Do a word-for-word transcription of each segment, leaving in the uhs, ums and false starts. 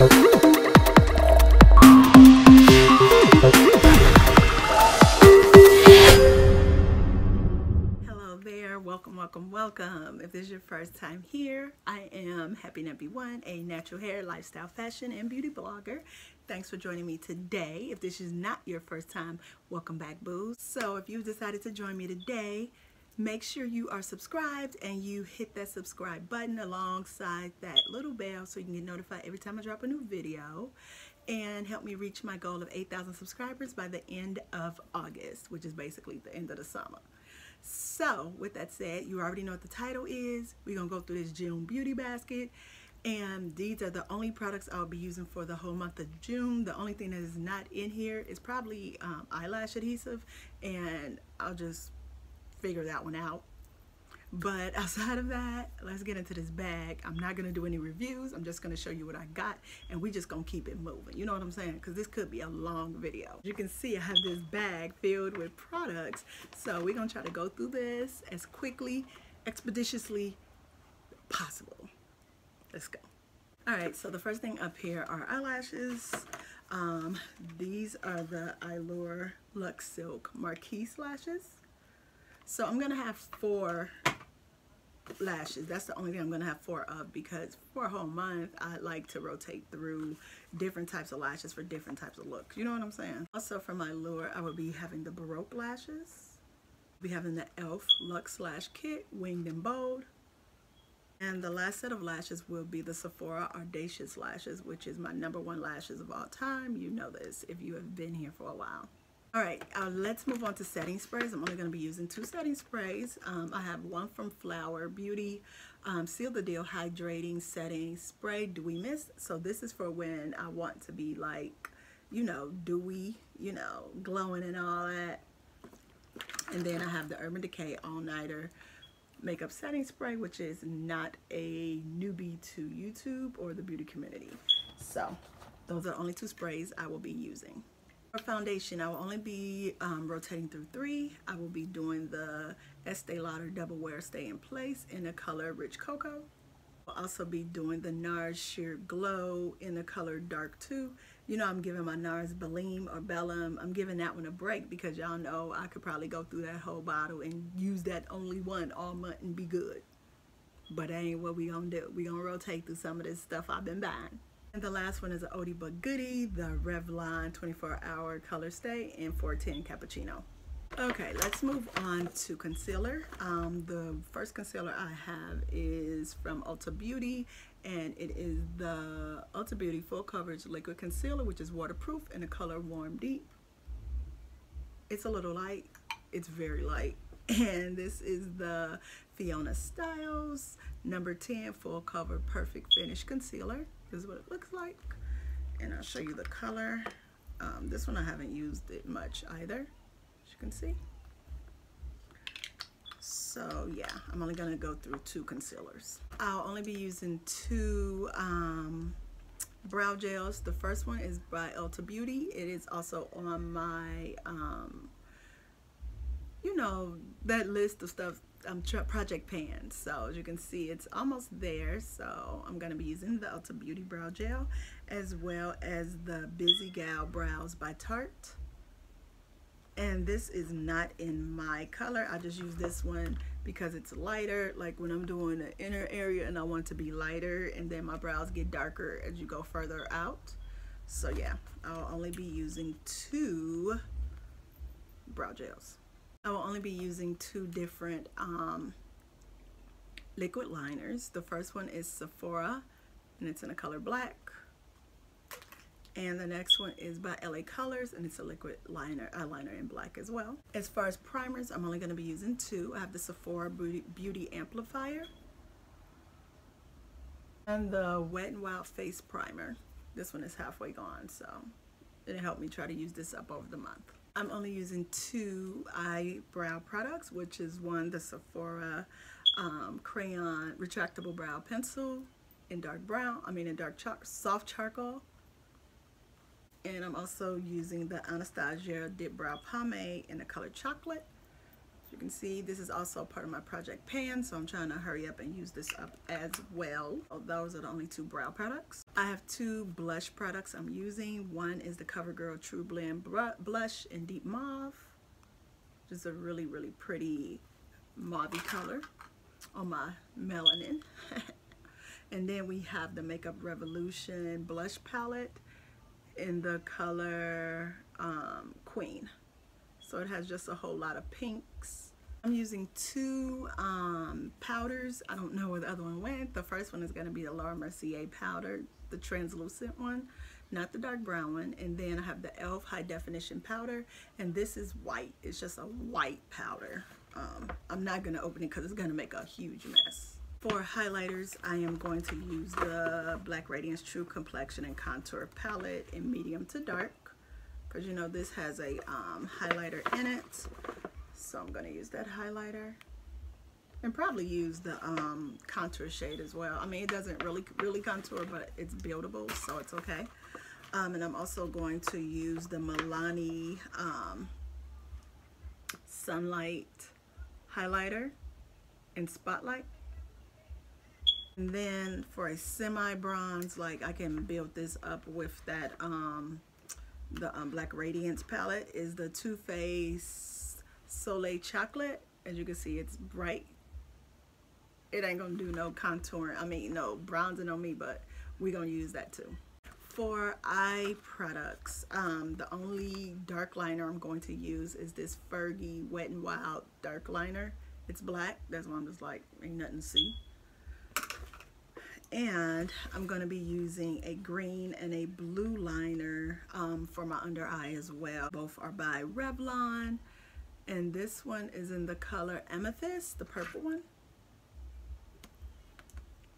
Hello there, welcome, welcome, welcome. If this is your first time here, I am Happy Nappy one, a natural hair, lifestyle, fashion, and beauty blogger. Thanks for joining me today. If this is not your first time, welcome back, boo. So if you've decided to join me today, make sure you are subscribed and you hit that subscribe button alongside that little bell so you can get notified every time I drop a new video, and help me reach my goal of eight thousand subscribers by the end of August, which is basically the end of the summer. So with that said, you already know what the title is. We're gonna go through this June beauty basket, and these are the only products I'll be using for the whole month of June. The only thing that is not in here is probably um, eyelash adhesive, and I'll just figure that one out. But outside of that, let's get into this bag. I'm not gonna do any reviews. I'm just gonna show you what I got, and we just gonna keep it moving, you know what I'm saying, because this could be a long video. You can see I have this bag filled with products, so we're gonna try to go through this as quickly, expeditiously possible. Let's go. All right, so the first thing up here are eyelashes. Um, these are the Eylure Luxe Silk Marquise lashes. So I'm gonna have four lashes. That's the only thing I'm gonna have four of, because for a whole month, I like to rotate through different types of lashes for different types of looks. You know what I'm saying? Also from Eylure, I will be having the Baroque lashes. We'll be having the e l f. Luxe Lash Kit, Winged and Bold. And the last set of lashes will be the Sephora Audacious Lashes, which is my number one lashes of all time. You know this if you have been here for a while. All right, uh, let's move on to setting sprays. I'm only going to be using two setting sprays. Um, I have one from Flower Beauty, um, Seal the Deal Hydrating Setting Spray Dewy Mist. So this is for when I want to be like, you know, dewy, you know, glowing and all that. And then I have the Urban Decay All Nighter Makeup Setting Spray, which is not a newbie to YouTube or the beauty community. So those are the only two sprays I will be using. For foundation, I will only be um, rotating through three. I will be doing the Estee Lauder Double Wear Stay in Place in the color Rich Cocoa. I'll also be doing the NARS Sheer Glow in the color Dark two. You know, I'm giving my NARS Bellim or Bellum. I'm giving that one a break because y'all know I could probably go through that whole bottle and use that only one all month and be good. But that ain't what we gonna do. We gonna rotate through some of this stuff I've been buying. And the last one is an oldie but goodie, the Revlon twenty-four hour Color Stay in four ten Cappuccino. Okay, let's move on to concealer. Um, the first concealer I have is from Ulta Beauty, and it is the Ulta Beauty Full Coverage Liquid Concealer, which is waterproof in the color Warm Deep. It's a little light. It's very light. And this is the Fiona Styles number ten Full Cover Perfect Finish Concealer. This is what it looks like, and I'll show you the color. Um, this one I haven't used it much either, as you can see. So yeah, I'm only gonna go through two concealers. I'll only be using two um, brow gels. The first one is by Ulta Beauty. It is also on my, um, you know, that list of stuff Um, Project Pan. So as you can see, it's almost there. So I'm going to be using the Ulta Beauty Brow Gel, as well as the Busy Gal Brows by Tarte. And this is not in my color. I just use this one because it's lighter. Like when I'm doing the inner area and I want it to be lighter, and then my brows get darker as you go further out. So yeah, I'll only be using two brow gels. I will only be using two different um, liquid liners. The first one is Sephora, and it's in a color black. And the next one is by L A Colors, and it's a liquid liner, eyeliner in black as well. As far as primers, I'm only going to be using two. I have the Sephora Beauty Amplifier and the Wet n Wild Face Primer. This one is halfway gone, so it helped me try to use this up over the month. I'm only using two eyebrow products, which is one, the Sephora um, Crayon Retractable Brow Pencil in dark brown, I mean in dark char soft charcoal. And I'm also using the Anastasia Dip Brow Pomade in the color Chocolate. you can see this is also part of my project pan, so I'm trying to hurry up and use this up as well. So those are the only two brow products. I have two blush products I'm using. One is the CoverGirl True Blend Blush in Deep Mauve, which is a really really pretty mauvey color on my melanin. And then we have the Makeup Revolution blush palette in the color um, Queen. So it has just a whole lot of pinks. I'm using two um, powders. I don't know where the other one went. The first one is gonna be the Laura Mercier powder, the translucent one, not the dark brown one. And then I have the e l f high definition powder, and this is white. It's just a white powder. Um, I'm not gonna open it because it's gonna make a huge mess. For highlighters, I am going to use the Black Radiance True Complexion and Contour Palette in medium to dark, because you know this has a um, highlighter in it. So I'm going to use that highlighter and probably use the um, contour shade as well. I mean, it doesn't really, really contour, but it's buildable, so it's okay. Um, and I'm also going to use the Milani um, Sunlight Highlighter in Spotlight. And then for a semi-bronze, like I can build this up with that, um, the um, Black Radiance palette is the Too Faced Soleil Chocolate. As you can see, it's bright. It ain't gonna do no contouring, I mean no bronzing on me, but we're gonna use that too. For eye products, um, the only dark liner I'm going to use is this Fergie Wet n Wild dark liner. It's black, that's why I'm just like, ain't nothing to see. And I'm going to be using a green and a blue liner um, for my under eye as well. Both are by Revlon, and this one is in the color Amethyst, the purple one,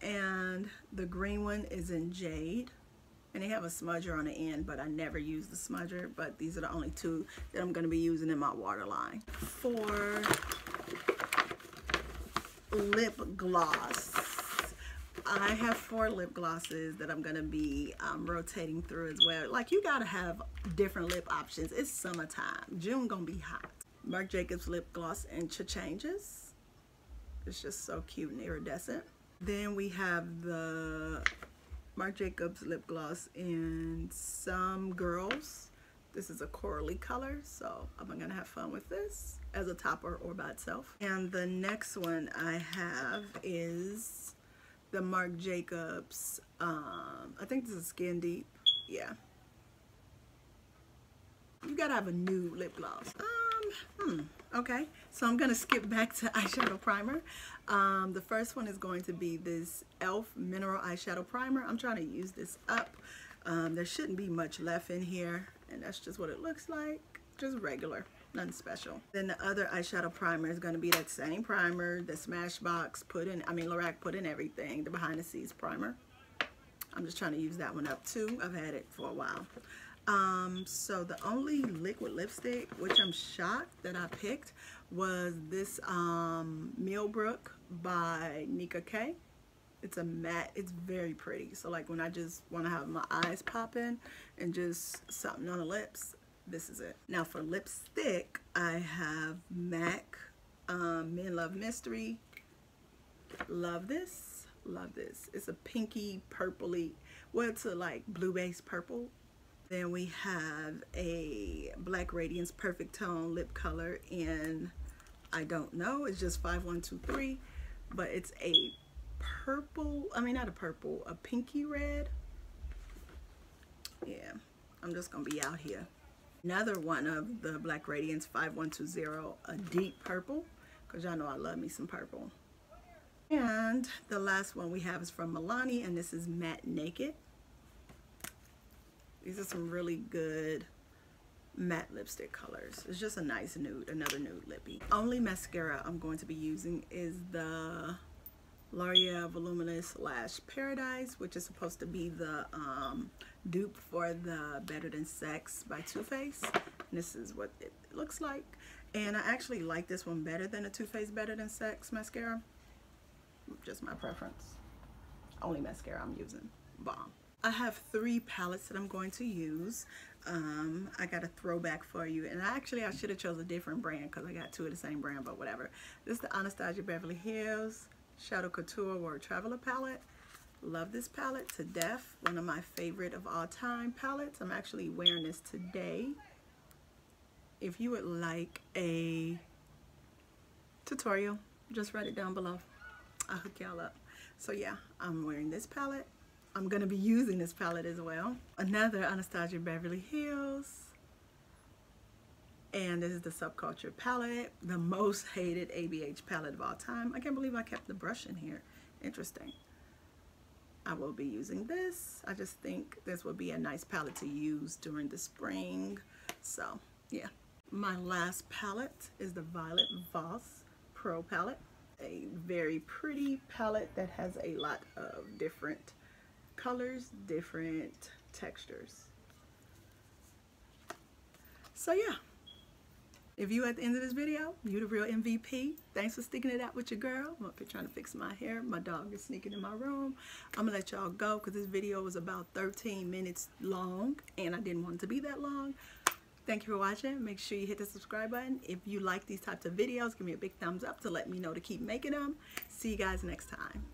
and the green one is in Jade. And they have a smudger on the end, but I never use the smudger, but these are the only two that I'm going to be using in my waterline. For lip gloss, I have four lip glosses that I'm gonna be um, rotating through as well. Like, you gotta have different lip options. It's summertime. June gonna be hot. Marc Jacobs lip gloss in Changes. It's just so cute and iridescent. Then we have the Marc Jacobs lip gloss in Some Girls. This is a corally color, so I'm gonna have fun with this as a topper or by itself. And the next one I have is the Marc Jacobs, um, I think this is Skin Deep, yeah. You gotta have a new lip gloss. Um, hmm, okay, so I'm gonna skip back to eyeshadow primer. Um, the first one is going to be this e l f Mineral Eyeshadow Primer. I'm trying to use this up. Um, there shouldn't be much left in here, and that's just what it looks like, just regular. Nothing special. Then the other eyeshadow primer is going to be that same primer, the Smashbox put in, I mean Lorac put in everything, the Behind the Scenes primer. I'm just trying to use that one up too. I've had it for a while. Um, so the only liquid lipstick, which I'm shocked that I picked, was this um, Millbrook by Nika K. It's a matte, it's very pretty. So like when I just want to have my eyes popping and just something on the lips, this is it. Now for lipstick, I have MAC um, Men Love Mystery. Love this, love this. It's a pinky, purpley, well it's a like blue base purple. Then we have a Black Radiance Perfect Tone lip color in, I don't know, it's just five one two three, but it's a purple, I mean not a purple, a pinky red. Yeah, I'm just gonna be out here. Another one of the Black Radiance five one two zero, a deep purple, because y'all know I love me some purple. And the last one we have is from Milani, and this is Matte Naked. These are some really good matte lipstick colors. It's just a nice nude, another nude lippy. Only mascara I'm going to be using is the L'Oreal Voluminous Lash Paradise, which is supposed to be the um, dupe for the Better Than Sex by Too Faced. This is what it looks like, and I actually like this one better than the Too Faced Better Than Sex mascara. Just my preference. Only mascara I'm using. Bomb. I have three palettes that I'm going to use. Um, I got a throwback for you, and actually I should have chose a different brand because I got two of the same brand, but whatever. This is the Anastasia Beverly Hills Shadow Couture World Traveler palette. Love this palette to death. One of my favorite of all time palettes. I'm actually wearing this today. If you would like a tutorial, just write it down below. I'll hook y'all up. So yeah, I'm wearing this palette. I'm going to be using this palette as well. Another Anastasia Beverly Hills. And this is the Subculture palette, the most hated A B H palette of all time. I can't believe I kept the brush in here. Interesting. I will be using this. I just think this will be a nice palette to use during the spring. So yeah. My last palette is the Violet Voss Pro palette. A very pretty palette that has a lot of different colors, different textures. So yeah, if you at the end of this video, you the real M V P. Thanks for sticking it out with your girl. I'm up here trying to fix my hair. My dog is sneaking in my room. I'm gonna let y'all go because this video was about thirteen minutes long and I didn't want it to be that long. Thank you for watching. Make sure you hit the subscribe button. If you like these types of videos, give me a big thumbs up to let me know to keep making them. See you guys next time.